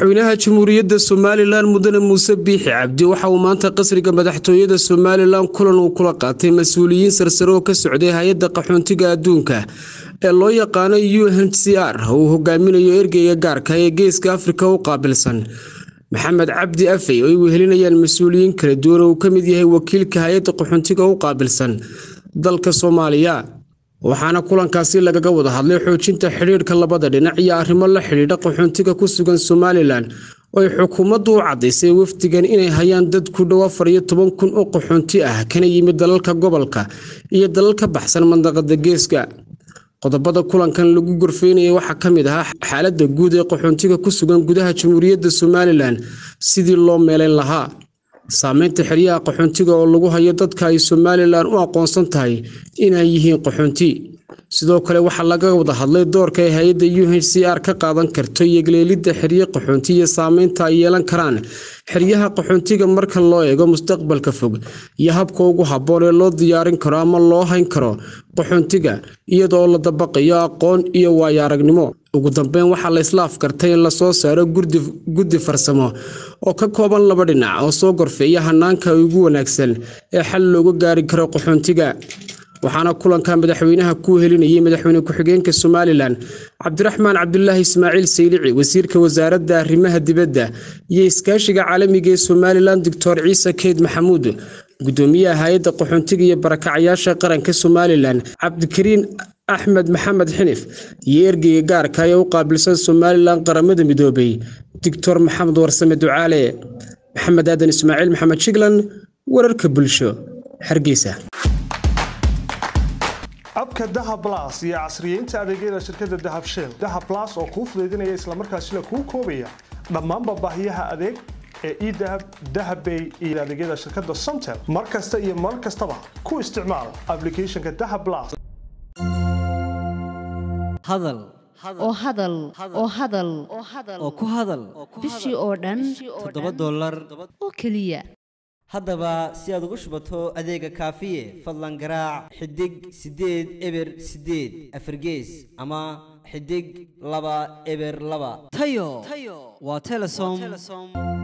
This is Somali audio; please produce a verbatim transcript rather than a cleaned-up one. madaxweynaha jamhuuriyadda Somaliland mudane Musebiix Abdi waxa uu maanta qasriga madaxtooyada Somaliland kulan uu kula qaatay mas'uuliyiin sarsare oo ka socday hay'adda qaxoontiga adduunka ee loo yaqaan U N H C R oo hogaaminayo ergeyga gaarka ah ee Geeska Afrika oo qaabilsan Maxamed Abdi Afey oo wehelinayaan mas'uuliyiin kala duwan oo ka mid yahay wakiilka hay'adda qaxoontiga oo qaabilsan dalka Soomaaliya waxaana kulankaasi lagaga wada hadlay xoojinta xiriirka labada dhinac iyo arrimo la xiriira qaxoontiga ku sugan Somaliland oo ay xukuumaddu u cadeysay wafdigan inay hayaan dad ku dhaw afar iyo toban kun oo qaxoonti ah kana yimid dalalka gobolka iyo dalalka baxsan mandaqada geeska qodobada kulankan lagu gurfeynay waxa ka mid ah xaaladda guud ee qaxoontiga ku sugan gudaha jamhuuriyadda Somaliland sidii loo meelayn lahaa saameynta xiriyaha qaxoontiga oo lagu hayo dadka ay Somaliland u aqoonsan tahay inay yihiin qaxoonti sidoo kale waxa laga wada hadlay doorka ay hay'adda U N H C R ka qaadan karto iyo geleelida xiriyo qaxoonti iyo saameynta ay yeelan karaan xiriyaha qaxoontiga marka loo eego mustaqbalka fog iyo habka ugu habboon ee loo diyaarin karo ama loo hayn karo qaxoontiga iyadoo la dabaqayo aqoon iyo waayo-aragnimo ugu dambeyn waxa la islaaf kartay in la soo saaro guddi guddi farsamo oo ka kooban laba dhinac oo soo gorfeeya hanaanka ugu wanaagsan ee xal looga gaari karo qaxoontiga waxaana kulanka madaxweynaha ku helinayay madaxweyne ku-xigeenka Somaliland Cabdiraxmaan Cabdullaahi Ismaaciil Saylici wasiirka wasaaradda arrimaha dibadda iyo iskaashiga caalamiga ee Somaliland Doctor Ciise Keyd Maxamuud gudoomiyaha hay'adda qaxoontiga iyo barakacayaasha qaranka Somaliland Cabdikariin أحمد محمد حنيف يرجي جار كايو قابل سن Somaliland قرمد مدوبي دكتور محمد ورسم دعالي محمد آدن إسماعيل محمد شقلن وركب بالشو حرقيسة. abka dahab plus iyo casriyeynta adeegyada shirkadda dahab shell dahab plus oo ku fududeynaya isla markaasina ku koobaya dhammaan baahiyaha adeeg ee ee dahab dahabay iyo adeegyada shirkadda Somtel markasta iyo mar kastaba ku isticmaal applicationka dahab plus هذل أو هذل أو هذل أو كهذل بشي أوردن تضرب دولار وكلية هذا با سياد غشبته أديك كافية فلان قراع حدق سديد إبر سديد أفرجيز أما حدق لبا إبر لبا تيو وتلسم